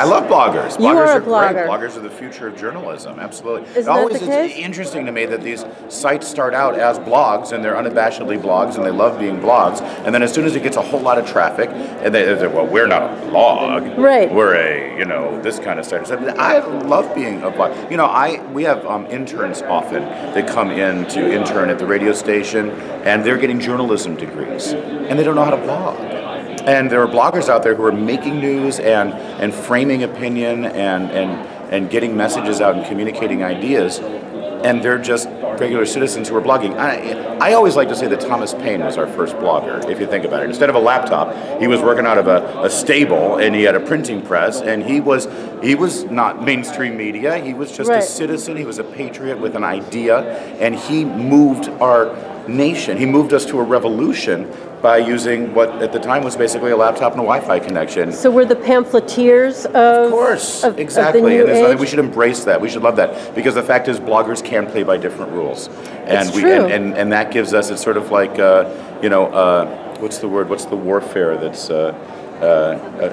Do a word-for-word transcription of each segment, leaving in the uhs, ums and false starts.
I love bloggers. You bloggers are, are blogger. great. Bloggers are the future of journalism, absolutely. Isn't that the case? It's interesting to me that these sites start out as blogs, and they're unabashedly blogs, and they love being blogs, and then as soon as it gets a whole lot of traffic, and they, they're, well, we're not a blog. Right. We're a, you know, this kind of site. I love being a blog. You know, I we have um, interns often that come in to intern at the radio station, and they're getting journalism degrees, and they don't know how to blog. And there are bloggers out there who are making news and, and framing opinion and, and, and getting messages out and communicating ideas, and they're just regular citizens who are blogging. I, I always like to say that Thomas Paine was our first blogger, if you think about it. Instead of a laptop, he was working out of a, a stable, and he had a printing press, and he was he was not mainstream media. He was just right. a citizen. He was a patriot with an idea, and he moved our nation. He moved us to a revolution by using what at the time was basically a laptop and a Wi-Fi connection. So we're the pamphleteers of, of course, of, exactly. Of the new and age? We should embrace that. We should love that, because the fact is, bloggers can play by different rules, and it's we true. And, and and that gives us it's sort of like uh, you know uh, what's the word? What's the warfare? That's uh, uh, uh,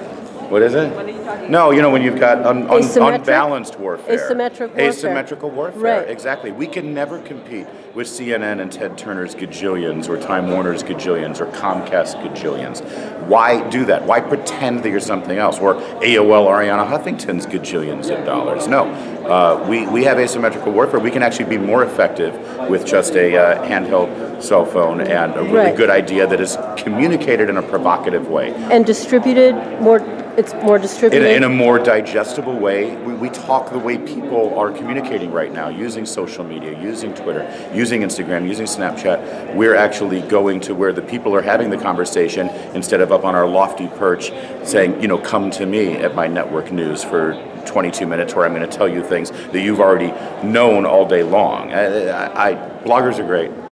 what is it? What are you talking no, you know when you've got un, un, unbalanced warfare, asymmetric warfare, asymmetrical warfare. Right. Exactly. We can never compete with C N N and Ted Turner's gajillions, or Time Warner's gajillions, or Comcast gajillions. Why do that? Why pretend that you're something else? Or A O L Ariana Huffington's gajillions of dollars? No, uh, we we have asymmetrical warfare. We can actually be more effective with just a uh, handheld cell phone and a really right. good idea that is communicated in a provocative way and distributed more. It's more distributed. In a, in a more digestible way. We, we talk the way people are communicating right now, using social media, using Twitter, using Instagram, using Snapchat. We're actually going to where the people are having the conversation instead of up on our lofty perch saying, you know, come to me at my network news for twenty-two minutes where I'm going to tell you things that you've already known all day long. I, I, I, bloggers are great.